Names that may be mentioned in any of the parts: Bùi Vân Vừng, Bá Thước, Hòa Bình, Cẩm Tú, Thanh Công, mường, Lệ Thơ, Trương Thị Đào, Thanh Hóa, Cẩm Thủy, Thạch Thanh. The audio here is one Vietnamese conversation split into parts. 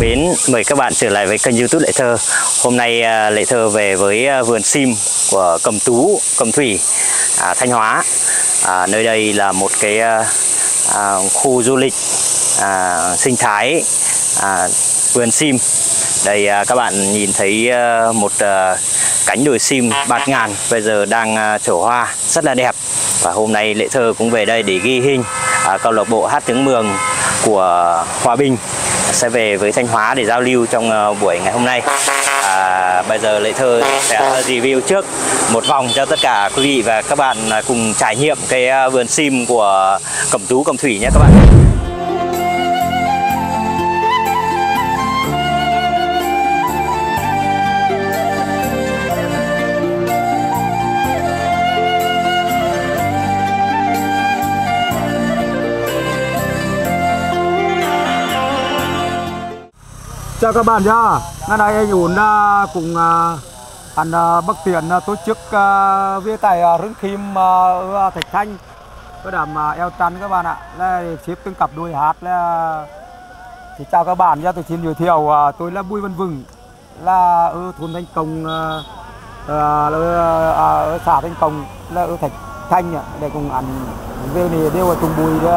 thân mến, mời các bạn trở lại với kênh YouTube Lệ Thơ. Hôm nay Lệ Thơ về với vườn sim của Cẩm Tú, Cẩm Thủy, Thanh Hóa. Nơi đây là một cái khu du lịch sinh thái vườn sim. Đây các bạn nhìn thấy một cánh đồi sim bạt ngàn bây giờ đang trổ hoa rất là đẹp. Và hôm nay Lệ Thơ cũng về đây để ghi hình. Câu lạc bộ hát tiếng Mường của Hòa Bình sẽ về với Thanh Hóa để giao lưu trong buổi ngày hôm nay. Bây giờ Lệ Thơ sẽ review trước một vòng cho tất cả quý vị và các bạn cùng trải nghiệm cái vườn sim của Cẩm Tú, Cẩm Thủy nhé các bạn. Chào các bạn nha. Ngày nay anh Ún cùng ăn Bắc Tiền tổ chức về tại rừng Kim Thạch Thanh với đàm eo trăn các bạn ạ. Đây xếp từng cặp đôi hát là thì chào các bạn nha, tôi xin giới thiệu tôi là Bùi Vân Vừng, là ở thôn Thanh Công, ở xã Thanh Công, là ở Thạch Thanh để cùng ăn về này đều chung bùi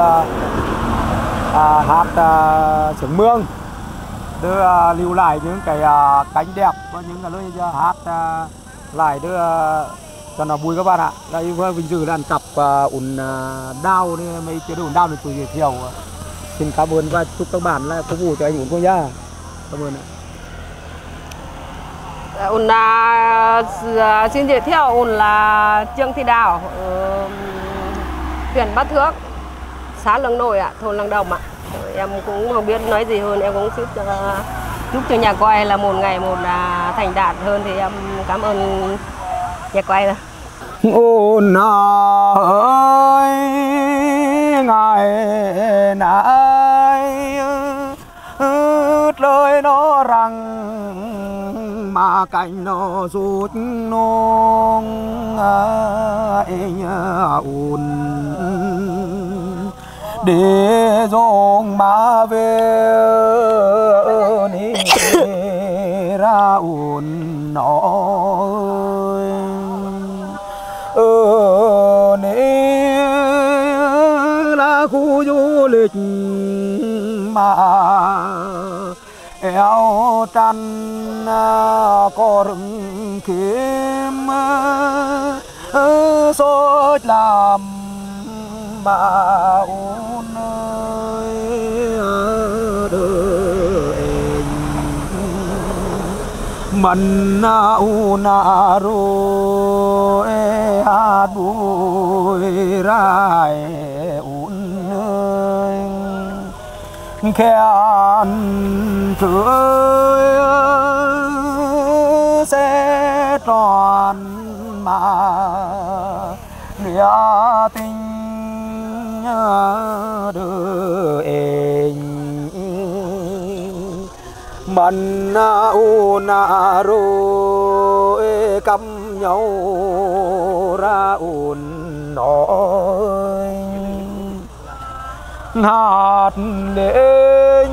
hát sướng mương. Đưa lưu lại những cái cánh đẹp và những cái lời hát lại đưa cho nó vui các bạn ạ. Đây với vinh dự là ăn cặp ủn đao nên mấy cái ủn đao được tôi giới thiệu. Xin cảm ơn và chúc các bạn là cổ vũ cho anh Ún cô nhá. Cảm ơn ạ. Ún xin giới thiệu ủn là Trương Thị Đào, huyện Bá Thước, xã Lương Nổi ạ, thôn Lăng Đồng ạ. Em cũng không biết nói gì hơn, em cũng giúp cho nhà quay là một ngày một thành đạt hơn thì em cảm ơn nhà quay rồi. Ôn ơi ngày nay ướt lời nó rằng mà cạnh nó rút nông anh ôn để dùng mà về đi ra ồn nó ơi là khu du lịch mà eo trăn có rừng kiếm sốt làm mà mình una ru a bui rai un ơi khen trời sẽ tròn mà nghĩa tình đời mình una rồi cầm nhau ra ồn nói hát để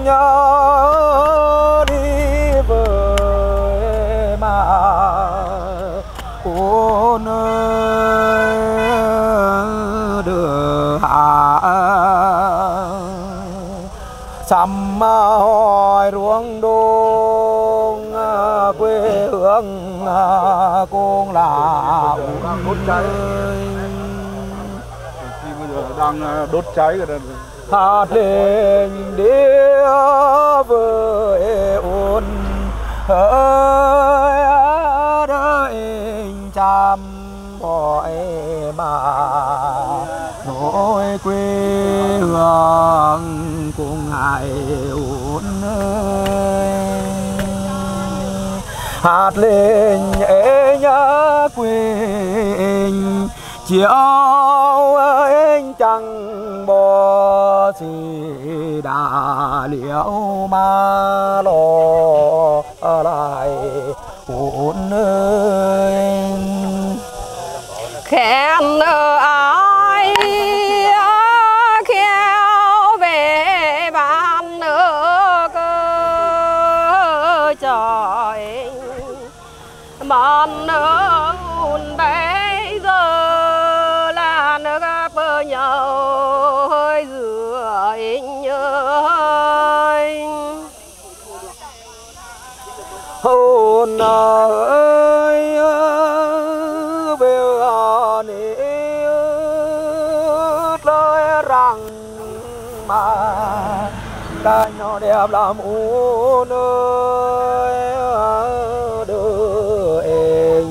nhau đi về mà ồn ơi đưa hạ sắm hỏi ruộng đông quê hương cũng là đốt cháy. Khi bây giờ đang đốt cháy rồi. Hạt lên đĩa với ôn ơi đời chăm mọi mà nỗi quê hương cùng hài ổn ơi hát lên ê nhớ quên chiều anh chẳng bỏ gì đã liễu mà lo lại ổn ơi khen ai khéo về bàn nước trời mòn nương bé giờ là nước bơ nhau hơi rưỡi nhơi hồn ơi bèo nỉ lời rằng mà đã nhỏ đẹp là muốn ơi đưa em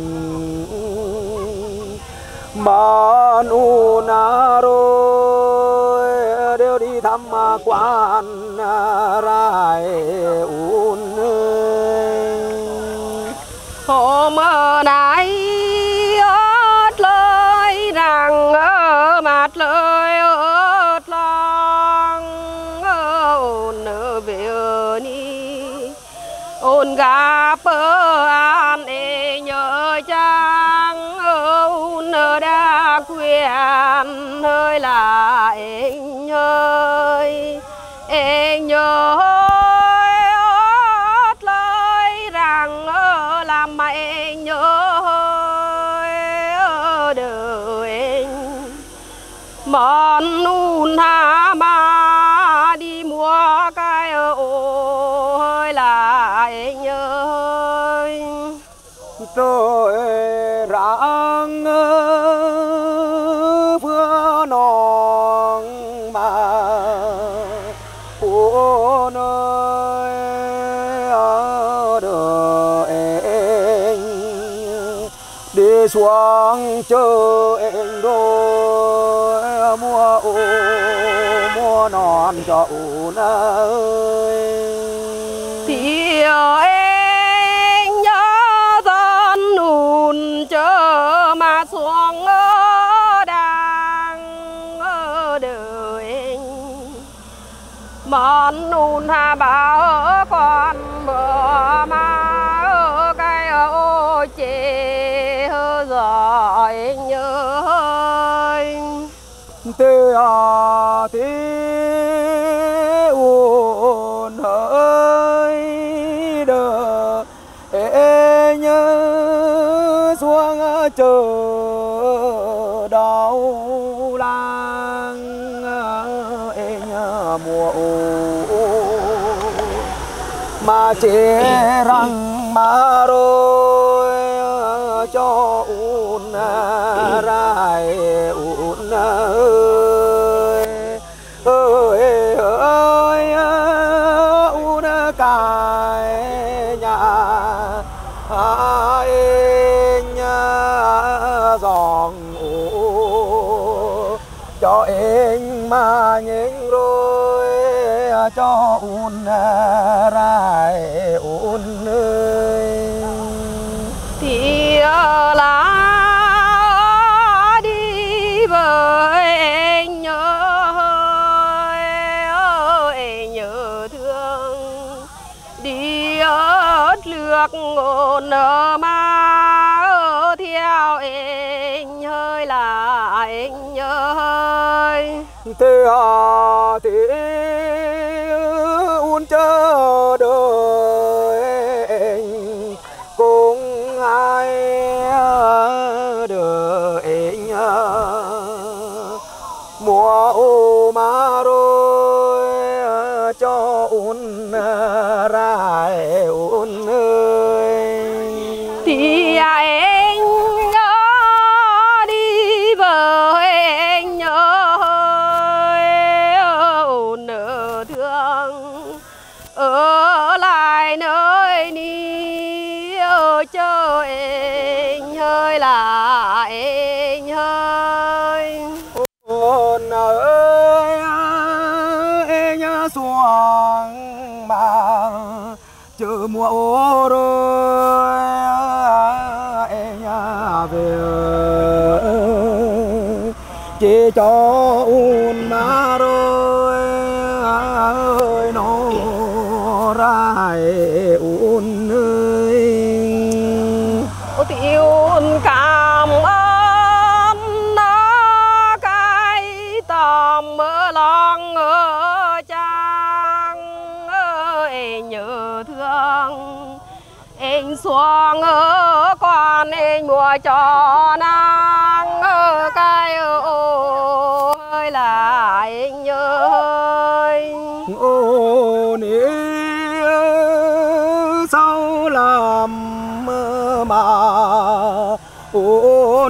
mà nu na rồi đều đi thăm quan rai un hôm nay ớt lời rằng mặt lời ớt lòng ôn về ni ôn gặp an e nhớ chăng ôn đã quen hơi là em nhớ ớt lời rằng làm mà em nhớ hơi đời mòn nun hà ma đi mua cái ô hơi là em nhớ hơi tôi rằng vừa non mà ô nơi ở đời đi xuống chờ em đôi mua ô mua non cho ô nơi thì em nhớ dân nùn chờ mà xuống món nôn hà bảo con bữa má cái ô chê rồi nhớ ơi tê à tê ôn ơi đờ ê nhớ xuống chờ đau mùa mà chế răng mà rồi cho un rai un ơi ơi ơi un cái nhà anh giòn cho anh mà những rồi cho un rai un ơi thì là đi với anh nhớ em nhớ thương đi ớt lược ngôn má theo anh hơi là anh nhớ hơi thế à thế chờ đợi cũng ai đợi mùa ô má rồi cho un rai un ơi thì anh nhớ đi với anh nhớ nợ thương ở lại nơi ni chờ anh hơi là anh hơi ôn ơi anh xuống mà chờ mùa ô rồi anh về chỉ cho un mà rồi ơi nó rai un ơi tiêu cảm ơn nó cái tòm mơ lòng ở trang ơi nhớ thương. Anh xuống ở con anh mua cho nắng ở cái ô ơi là anh nhớ ơi. Ô nế sao làm mà ô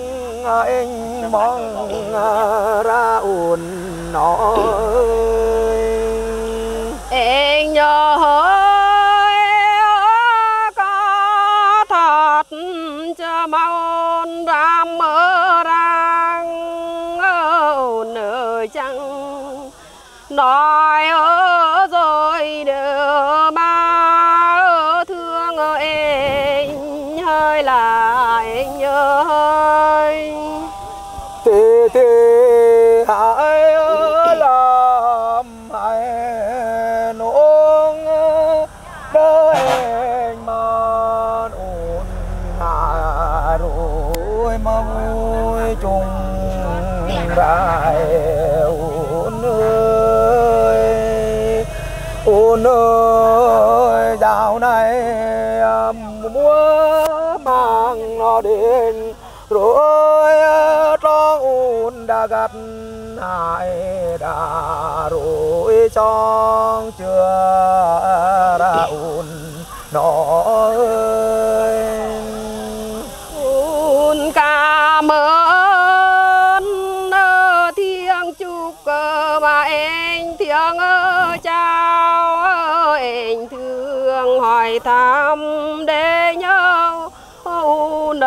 anh mong ra ôn nó anh nhớ cho mau ra mơ rằng nở chăng nói ở rồi đưa ba thương anh hơi là anh nhớ hơi thì hãy làm hãy nũng đời anh mà ổn rồi mà vui chung đại ôn ơi dạo này múa mang nó đến rồi cho ôn đã gặp hại đã rồi trong chưa ra ôn nó ơi ôn ca mơ mà anh thương chào anh thương hỏi thăm để nhớ ôn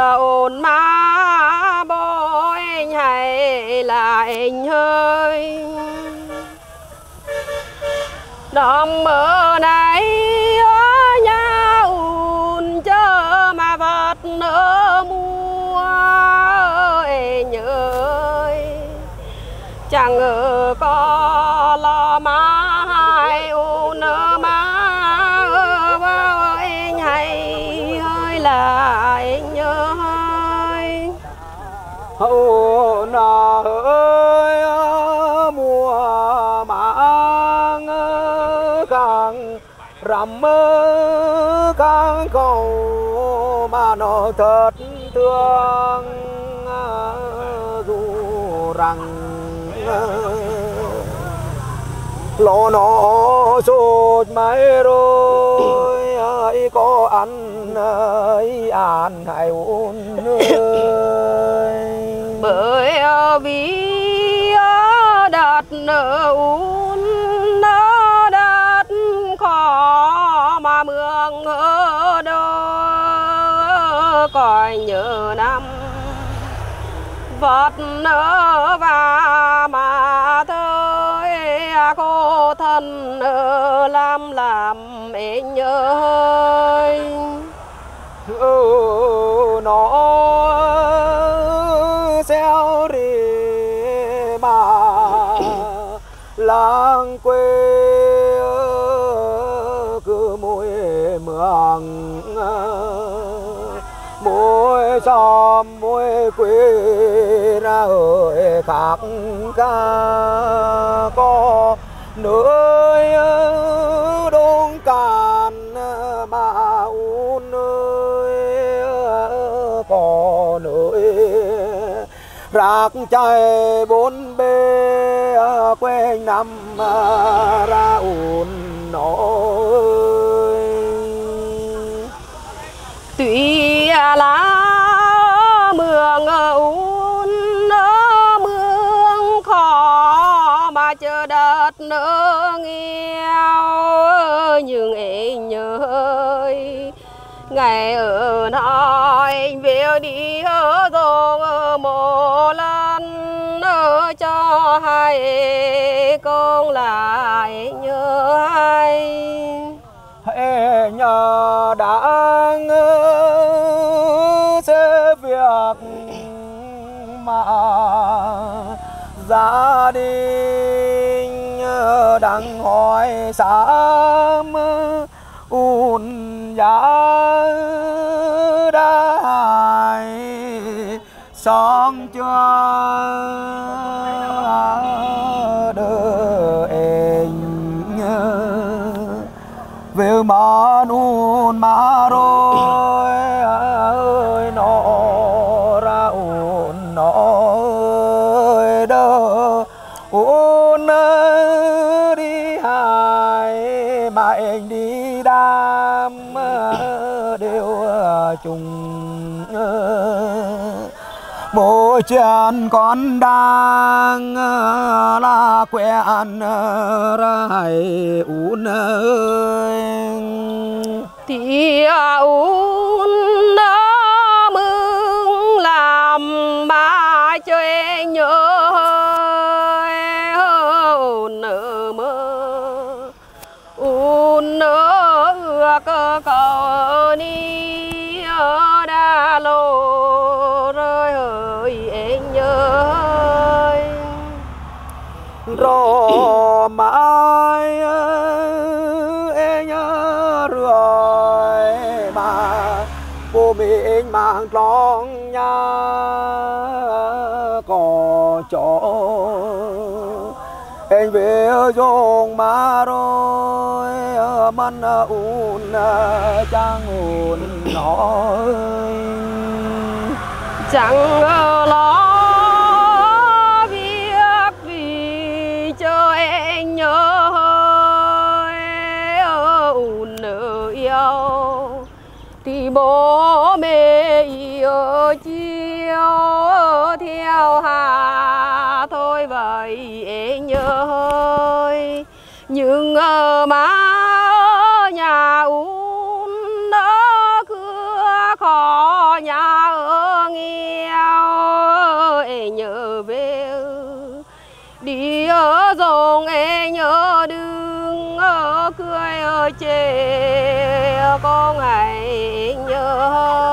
mà lại nhơi. Đom bữa nay ở nhà ùn chớ mà vợt nỡ mua nhơi. Chẳng ở có lo má hai ùn nỡ má vào anh hay hơi lại nhớ hơi. Hậu nọ ơi mùa màng càng rằm càng cầu mà nó thật thương dù rằng lo nó sụt mấy rồi ai có ăn ấy ăn hay uống bởi vì đặt nợ uống nó đặt khó mà mường ở đâu coi nhớ năm vật nợ và mà thôi cô thân nợ làm mẹ nhớ ơi. Nó xeo rì mà làng quê cứ mỗi mường mỗi xóm mỗi quê ra hơi khác ca có nơi đông càn mà uốn nơi có nơi rạc chạy bốn bề quanh năm ra uốn nỗi tuy lá mường uốn mường khó mà chờ đợt nữa nghèo nhưng ấy nhớ ngày ở nói về đi ở rồi một lần ở cho hai con lại nhớ ai nhờ đã sẽ việc mà gia đình đang hỏi sám ùn giá đã hài xong chưa đợi về mà nôn mà rồi ơi nó ra ôn nó ơi đỡ ôn đi hài mà anh đi đam đều chung bố chân con đang là quen rai uốn ơi thì uốn mừng làm bà cho em nhớ uốn nở mơ uốn nở cơ cầu ni đa lô rồi mãi em nhớ rồi mà cô mình mang lòng nhà có chỗ em về dùng mà rồi mình uốn chẳng uốn nói chẳng lo nhớ ôn nợ yêu thì bố mẹ yêu chiều theo hà thôi vậy nhớ ơi. Nhưng má ở nhà uống nó cửa khó nhà ở nghèo nhớ về chi con hãy nhớ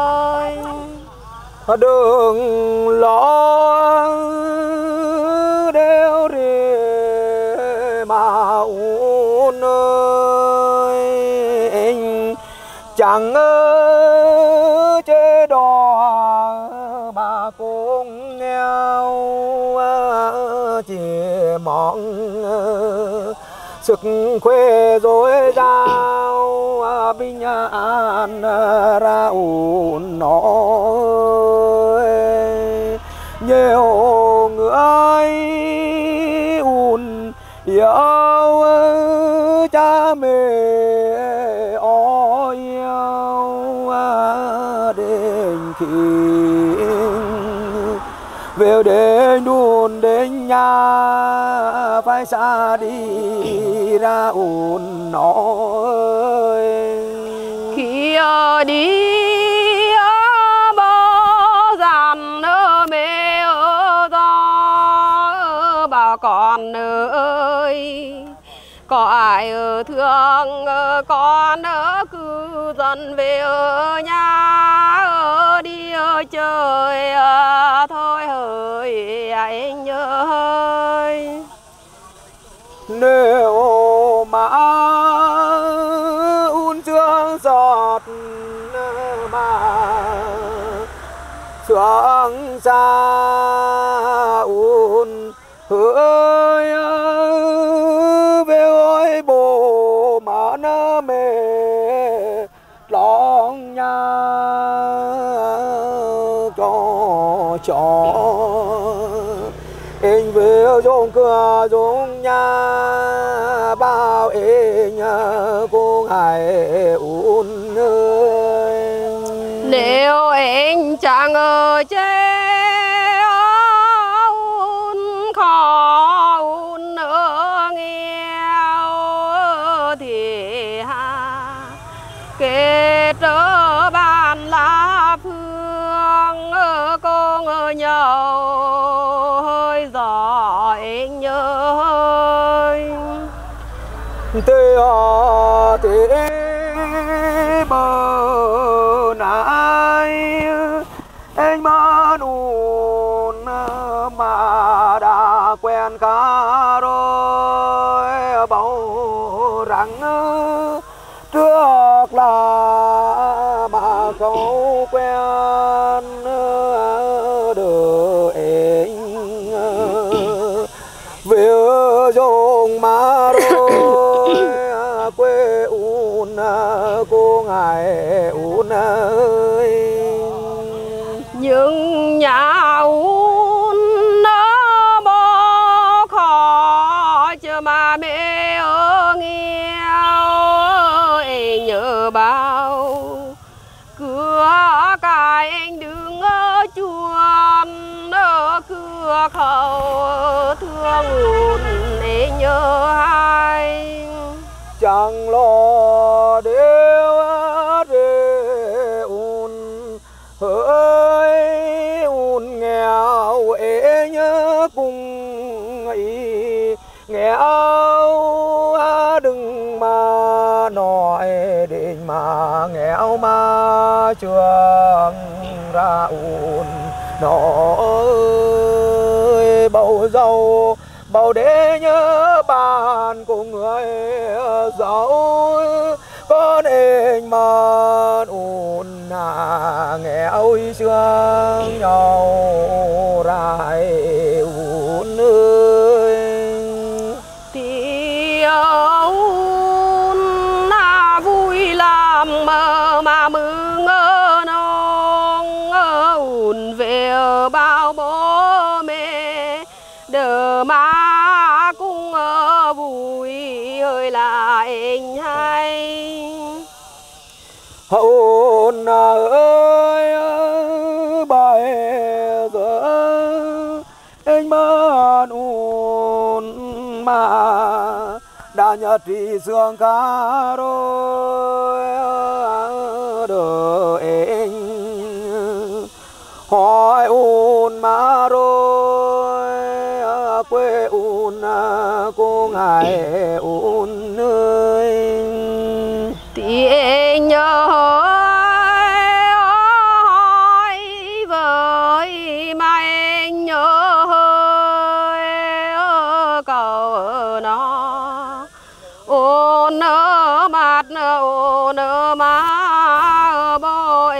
đừng lo đeo rìa mà uốn ơi chẳng ơi chế đò mà cũng nghèo chỉ mong sức khỏe rồi rao bình an ra ổn nói nhiều người ổn yêu cha mẹ ôi yêu đến khi về đến đồn đến nhà phải xa đi ra ồn nói khi đi bó dàn mê do bà con ơi có ai thương con cứ dần về nhà đi chơi thôi hỡi anh ơi nếu mà uốn sương giọt mà sương xa uốn hơi về ôi bồ mà nó mê lòng nhà cho anh về dùng cửa dùng nhà bao anh cũng hãy uốn ơi nếu anh chẳng ở chế uốn khó uốn ở nghèo thì kể trở bàn lá phương con ở nhau thế họ thế bờ nãy anh mơ nôn mà đã quen cả rồi bảo rằng trước là mà không quen được anh vừa dùng mà rồi quê un cô ngài un ơi những nhà un bó khó chờ mà mẹ nghèo nhớ bao cửa cài anh đứng ở chuồng ở cửa khẩu thương un để nhớ hai chẳng lo đeo rê un hỡi un nghèo ế nhớ cùng ý nghèo đừng mà nói đến mà nghèo mà trường ra un nói bầu dâu bảo để nhớ bạn của người giàu con anh mà ôn hà nghèo sương nhau rải ôn ơi thì ôn là vui làm mà mừng nong ôn về bao bố mẹ đờ mà anh hay hồn ơi bài giờ anh mơ nôn mà đã nhớ trí dương cá rồi đời anh hỏi ôn mà rồi quê ôn cô ngài ôn nơi nhớ hỡi với mày nhớ hỡi cầu nó ôn nỡ mặt ôn nỡ má bôi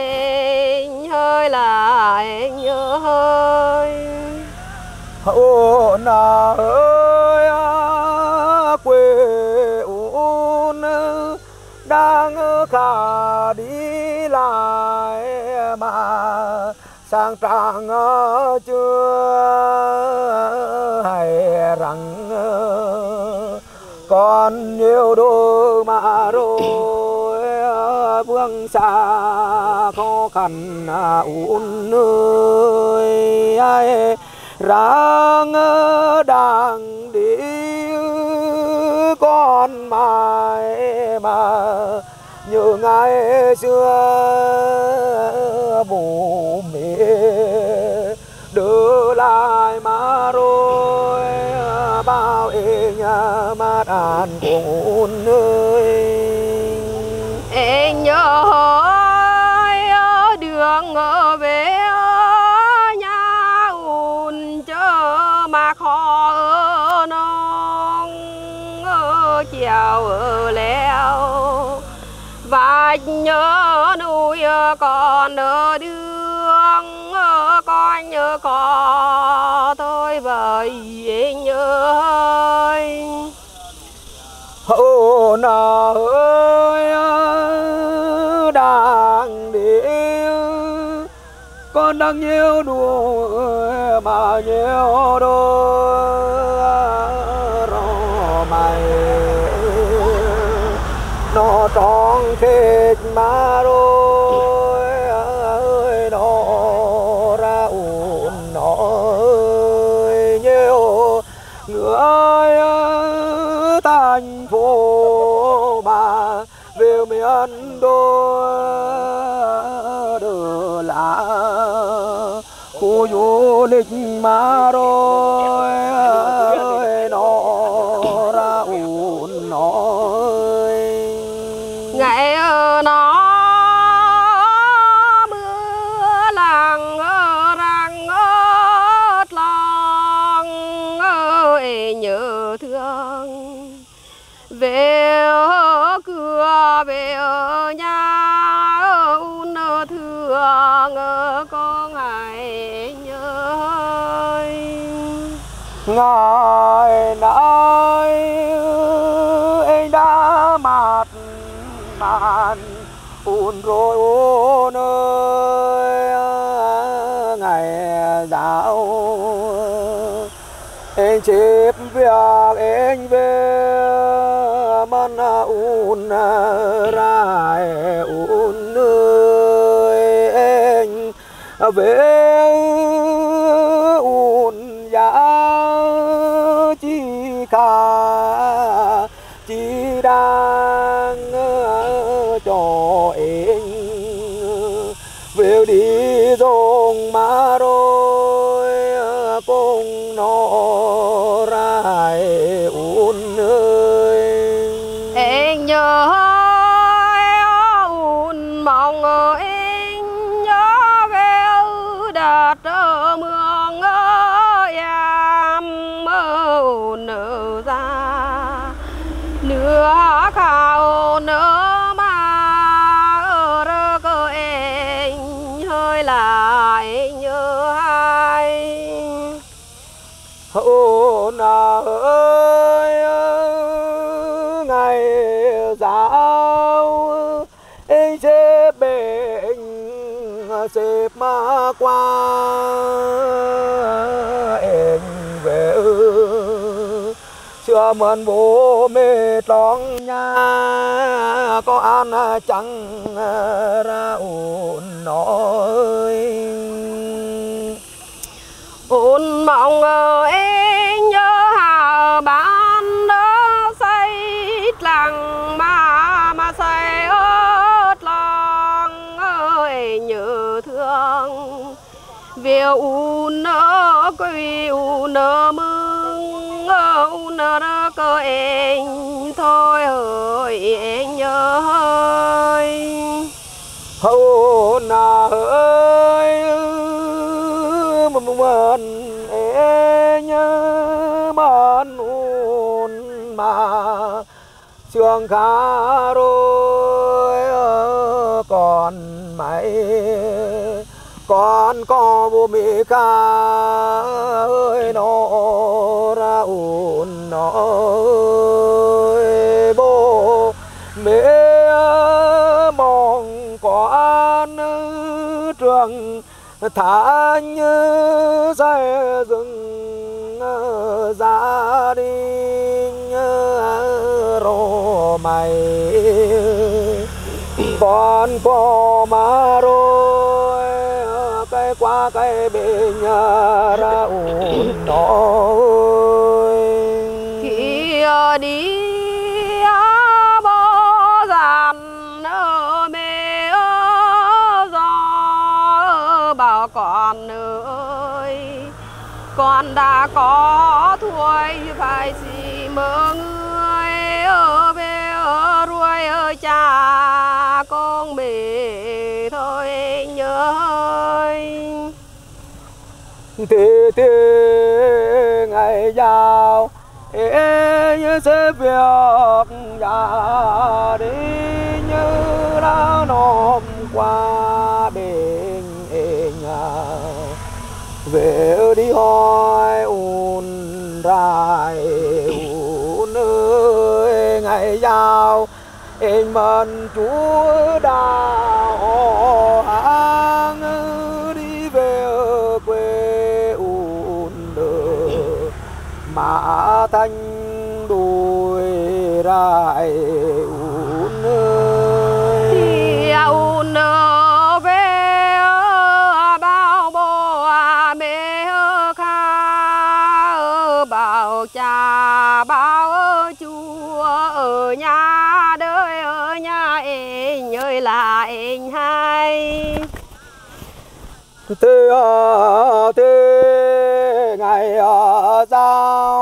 hơi lại nhớ hơi ôn nỡ đang khả đi lại mà sang trang chưa hay rằng còn nhiều đôi mà rồi vương xa khó khăn uốn nơi ai rằng đang đi con mãi mà như ngày xưa bố mẹ đưa lại mà rồi bao em nhà mát an cùng nơi em nhớ hỏi đường ở về nhà ùn chớ mà khó chiều leo và nhớ nuôi con ở đường con nhớ có tôi vời nhớ ơi ô nào ơi đang đi con đang nhiều đùa mà nhiều đôi nó tròn khét mà rồi ơi nó ra ủn nó ơi nhiều người thành phố mà về miền đô đờ lạ khu du lịch mà rồi ơi nó ra ủn nó ngày nó mưa làng răng ớt lòng ơi nhớ thương về cửa về nhà ôn thương có ngày nhớ ngày nay anh đã mạt ôn rồi ôn ơi ngày dạo anh chép việc anh về mân ôn ra ôn ơi anh về ôn giá chỉ cả chỉ đang cho em về đi rong mà rồi cùng nó ra ôn ơi em nhớ ôn mong em nhớ về đất mường em ôn ra nửa khao nửa lại nhớ ai ô nào ơi ngày dạo anh xếp bệnh xếp mà qua em về chưa mơn bố mệt lòng nha có ăn chẳng ra ổn nó ơi ôn mong em nhớ hà bán đó xây làng mà xây ớt lòng ơi nhớ thương vì u nỡ quỳ u nỡ mương âu nơ nơ cơ em thôi hỡi em nhớ ơi hâu nà ơi mừng em nhớ màn ôn mà trường khá rồi còn mày con có bố mẹ ca ơi nó ra ồn nó ơi bố mẹ mong con trường thả như dây rừng ra đình rồi mày con có má rồi cái qua cái bên nhà ra ồn đó kia đi bó dàn ở mê ở gió bảo con ơi con đã có thôi phải gì mơ người ở về ở ruồi ở cha con bể thôi nhớ thì ngày giàu như sẽ việc nhà đi như đã nộp qua bên nhà về đi hỏi ùn rải ùn ơi ngày giàu em mến Chúa Đạo An đi về quê ùn mà thanh đuổi rải ùn ơi thì ùn về bao bố mẹ kha bao cha bao chúa ở nhà là anh hai thế ngày ở giao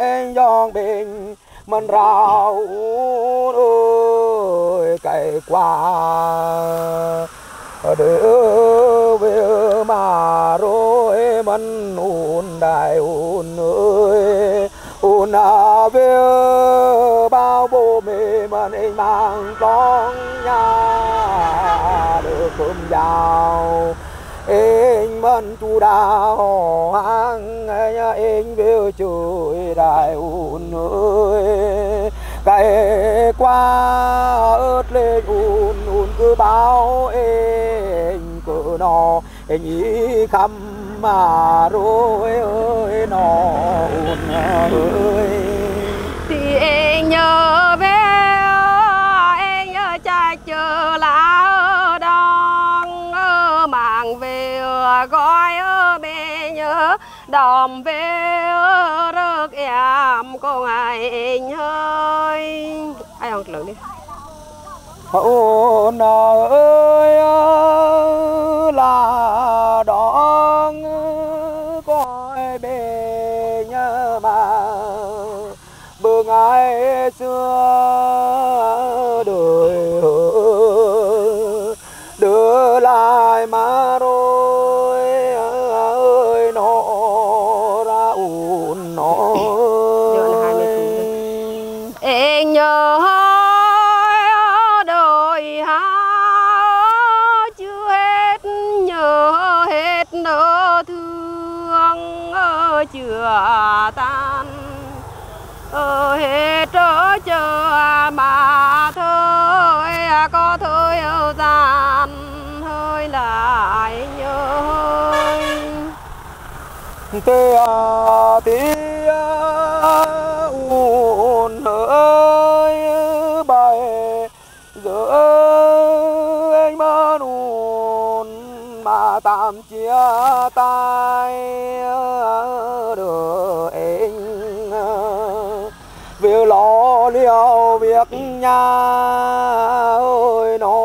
anh dòng bình mình rào ơi cày qua đỡ về mà rồi mình ôn đại ôn ơi ôn à về bao bố mẹ mình mang con nhà được cơm giàu anh mến Chúa Đạo An anh về trời đại ôn ơi cày qua ớt lên ôn cứ báo anh cứ nó anh ý khăm mà rồi ơi nó ôn ơi thì anh nhớ về chờ lá đong màng về gói bé nhớ đòm về rước em con anh ơi ai không lớn đi ô nở ơi là đong coi bé nhớ mà bữa ngày xưa đời đưa lại má rồi ơi nó ra ùn nó em nhớ đời há chưa hết nhớ hết nỗi thương chưa tan hết trở chờ mà thôi có thôi gian hơi lại nhớ tê tí ùn ơi bài giờ anh mơ ùn mà tạm chia tay được anh việc lo liệu việc nhà ơi nó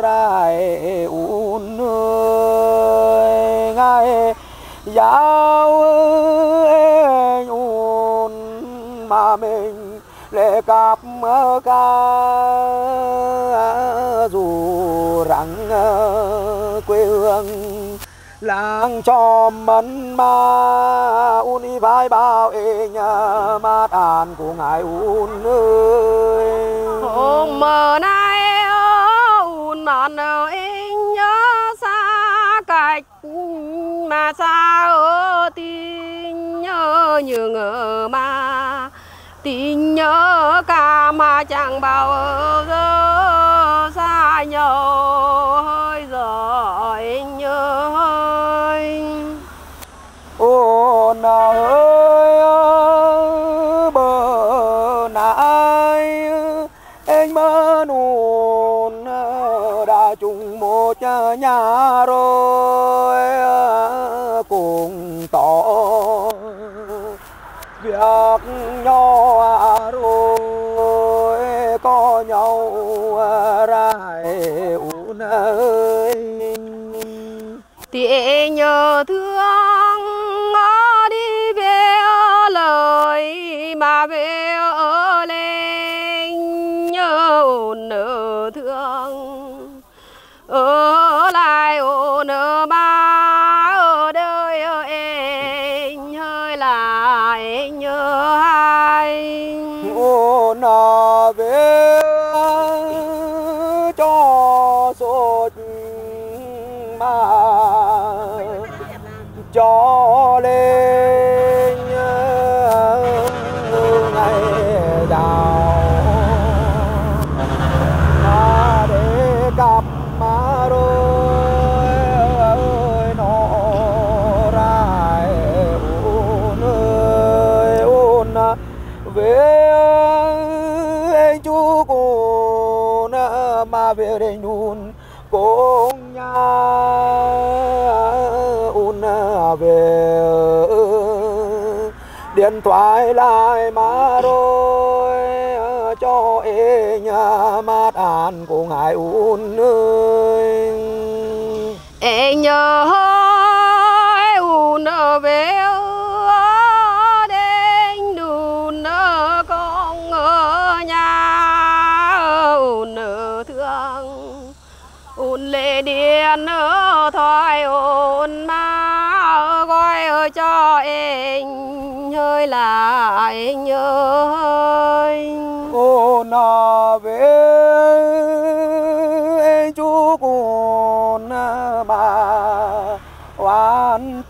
ra ùn ơi ngày giáo ơi mà mình lệ cặp mơ ca dù rằng quê hương làng cho mấn ma un đi vai bao ê nhờ mát an của ngài un ơi hôm nay un màn ơi nhớ xa cách mà xa ở tin nhớ như ngờ mà tin nhớ ca mà chẳng bao giờ xa nhau hơi rồi nhớ hơi ôn ơi bờ nãi anh mơ nôn đã chung một nhà rồi cùng tỏ việc nhau rồi có nhau ra uốn ơi thì nhờ thương đi về lời mà về ở lên nhớ nợ thương ở lại nợ ba ở đời em hơi lại nhớ hai ô nợ về cho sốt mà cho lên ngày đào mà để cặp má rồi nó ra ôn ơi ôn về anh chú con mà về đây luôn con nhà về điện thoại lại mà rồi cho em nhà mát an của ngài un ơi em nhớ hơi un về ở đến đùn con ở nhà un thương un lệ điện ở thoại un cho anh hơi lại nhớ hơi ô nọ về anh chú con bà hoàn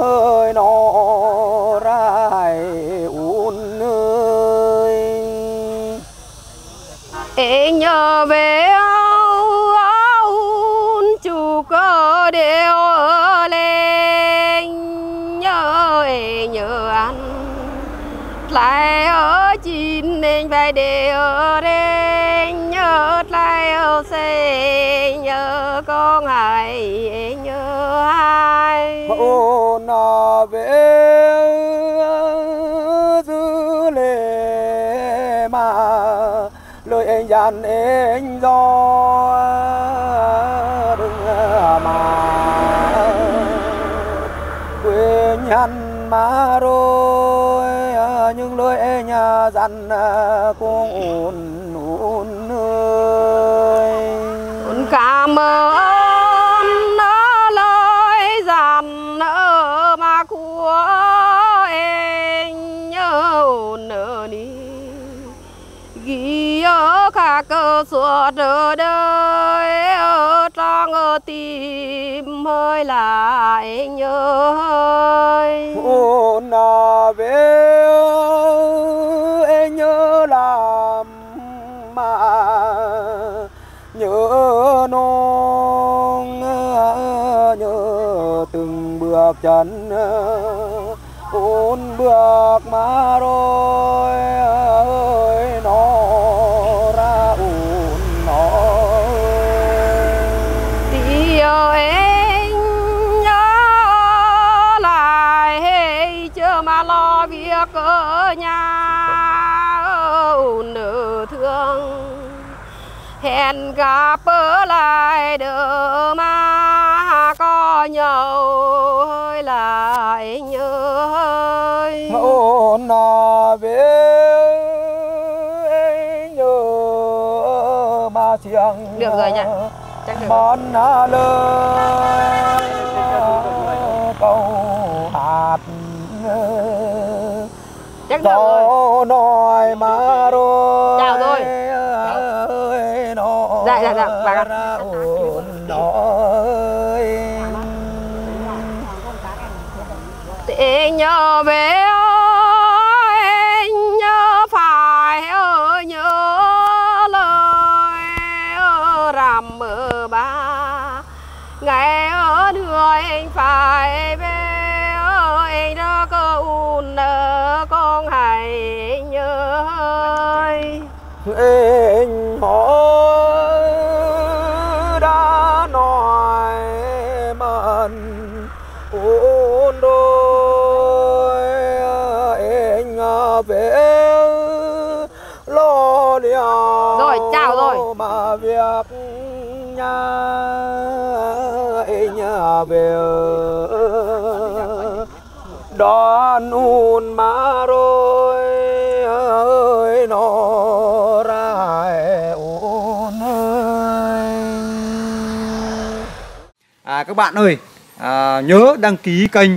hơi nó anh nhớ về ông chủ cơ đều ở lên nhớ nhớ anh lại ở chín nên phải để ở đây nhớ lại ở xe nhớ con hãy nhớ ai ô nó về giữ lệ mà lời anh dặn anh do đừng mà quên hẳn mà rồi nhưng lời anh dặn cũng ổn ơi cảm ơn lời dặn mà của anh nhớ nợ đi ghi ở khả cơ suốt ở đời ở trong ở tim hơi lại nhớ hơi ôn về em nhớ làm mà nhớ non nhớ từng bước chân ôn bước mà rồi hẹn gặp lại đường mà có nhau hơi lại nhớ hơi ôn nà về nhớ mà thiêng được rồi nha, chắc được món lơ câu hạt chắc được rồi nói mà rồi chào rồi dạ dạ dạ bà con nhớ về nhớ phải nhớ lời rằm mờ ba ngày ở người anh phải về anh đó có un con hãy nhớ anh hỏi đã nói mình un đôi anh về lo liệu rồi chào rồi mà việc nhà về đón un má rồi ơi nó ra un ơi. Các bạn ơi, nhớ đăng ký kênh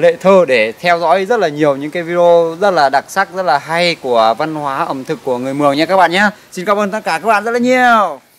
Lệ Thơ để theo dõi rất là nhiều những cái video rất là đặc sắc, rất là hay của văn hóa ẩm thực của người Mường nha các bạn nhé. Xin cảm ơn tất cả các bạn rất là nhiều.